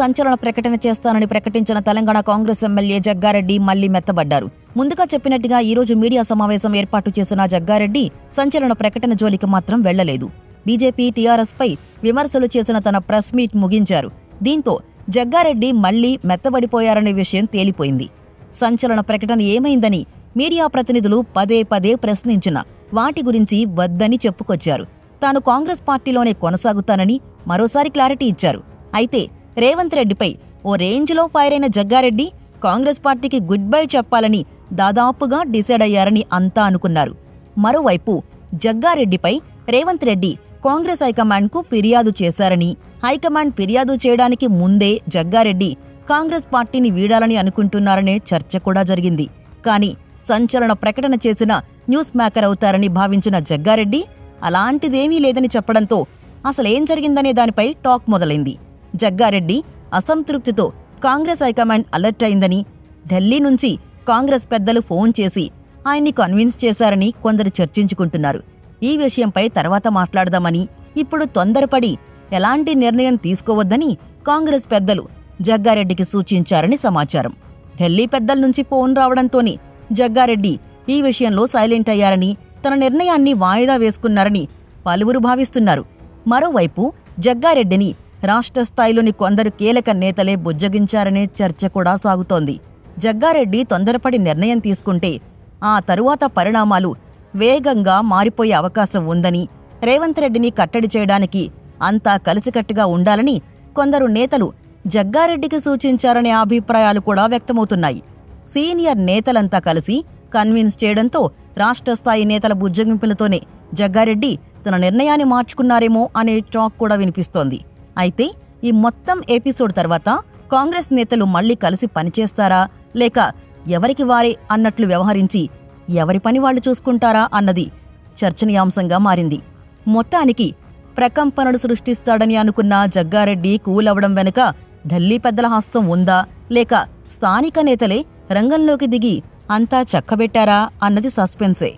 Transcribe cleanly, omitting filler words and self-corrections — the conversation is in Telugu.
సంచలన ప్రకటన చేస్తానని ప్రకటించిన తెలంగాణ కాంగ్రెస్ ఎమ్మెల్యే జగ్గారెడ్డి మళ్ళీ మెత్తబడ్డారు. ముందుగా చెప్పినట్టుగా ఈ రోజు మీడియా సమావేశం ఏర్పాటు చేసిన జగ్గారెడ్డి సంచలన ప్రకటన జోలికి మాత్రం వెళ్ళలేదు. బీజేపీ టీఆర్ఎస్ పై విమర్శలు చేసిన తన ప్రెస్ మీట్ ముగించారు. దీంతో జగ్గారెడ్డి మళ్ళీ మెత్తబడిపోయారనే విషయం తేలిపోయింది. సంచలన ప్రకటన ఏమైందని మీడియా ప్రతినిధులు పదే పదే ప్రశ్నించిన వాటి గురించి వద్దని చెప్పుకొచ్చారు. తాను కాంగ్రెస్ పార్టీలోనే కొనసాగుతానని మరోసారి క్లారిటీ ఇచ్చారు. అయితే రేవంత్ రెడ్డిపై ఓ రేంజ్లో ఫైర్ అయిన జగ్గారెడ్డి కాంగ్రెస్ పార్టీకి గుడ్ బై చెప్పాలని దాదాపుగా డిసైడ్ అయ్యారని అంతా అనుకున్నారు. మరోవైపు జగ్గారెడ్డిపై రేవంత్ రెడ్డి కాంగ్రెస్ హైకమాండ్కు ఫిర్యాదు చేశారని, హైకమాండ్ ఫిర్యాదు చేయడానికి ముందే జగ్గారెడ్డి కాంగ్రెస్ పార్టీని వీడాలని అనుకుంటున్నారనే చర్చ కూడా జరిగింది. కానీ సంచలన ప్రకటన చేసిన న్యూస్ మేకర్ అవుతారని భావించిన జగ్గారెడ్డి అలాంటిదేమీ లేదని చెప్పడంతో అసలేం జరిగిందనే దానిపై టాక్ మొదలైంది. జగ్గారెడ్డి అసంతృప్తితో కాంగ్రెస్ హైకమాండ్ అలర్ట్ అయిందని, ఢిల్లీ నుంచి కాంగ్రెస్ పెద్దలు ఫోన్ చేసి ఆయన్ని కన్విన్స్ చేశారని కొందరు చర్చించుకుంటున్నారు. ఈ విషయంపై తర్వాత మాట్లాడదామని, ఇప్పుడు తొందరపడి ఎలాంటి నిర్ణయం తీసుకోవద్దని కాంగ్రెస్ పెద్దలు జగ్గారెడ్డికి సూచించారని సమాచారం. ఢిల్లీ పెద్దల నుంచి ఫోన్ రావడంతోనే జగ్గారెడ్డి ఈ విషయంలో సైలెంట్ అయ్యారని, తన నిర్ణయాన్ని వాయిదా వేసుకున్నారని పలువురు భావిస్తున్నారు. మరోవైపు జగ్గారెడ్డిని రాష్ట్ర స్థాయిలోని కొందరు కీలక నేతలే బుజ్జగించారనే చర్చ కూడా సాగుతోంది. జగ్గారెడ్డి తొందరపడి నిర్ణయం తీసుకుంటే ఆ తరువాత పరిణామాలు వేగంగా మారిపోయే అవకాశం ఉందని, రేవంత్ రెడ్డిని కట్టడి చేయడానికి అంతా కలిసికట్టుగా ఉండాలని కొందరు నేతలు జగ్గారెడ్డికి సూచించారనే అభిప్రాయాలు కూడా వ్యక్తమవుతున్నాయి. సీనియర్ నేతలంతా కలిసి కన్విన్స్ చేయడంతో రాష్ట్ర స్థాయి నేతల బుజ్జగింపులతోనే జగ్గారెడ్డి తన నిర్ణయాన్ని మార్చుకున్నారేమో అనే టాక్ కూడా వినిపిస్తోంది. అయితే ఈ మొత్తం ఎపిసోడ్ తర్వాత కాంగ్రెస్ నేతలు మళ్లీ కలిసి పనిచేస్తారా, లేక ఎవరికి వారే అన్నట్లు వ్యవహరించి ఎవరి పని వాళ్లు చూసుకుంటారా అన్నది చర్చనీయాంశంగా మారింది. మొత్తానికి ప్రకంపనలు సృష్టిస్తాడని అనుకున్న జగ్గారెడ్డి కూలవడం వెనుక ఢిల్లీ పెద్దల హస్తం ఉందా, లేక స్థానిక నేతలే రంగంలోకి దిగి అంతా చక్కబెట్టారా అన్నది సస్పెన్సే.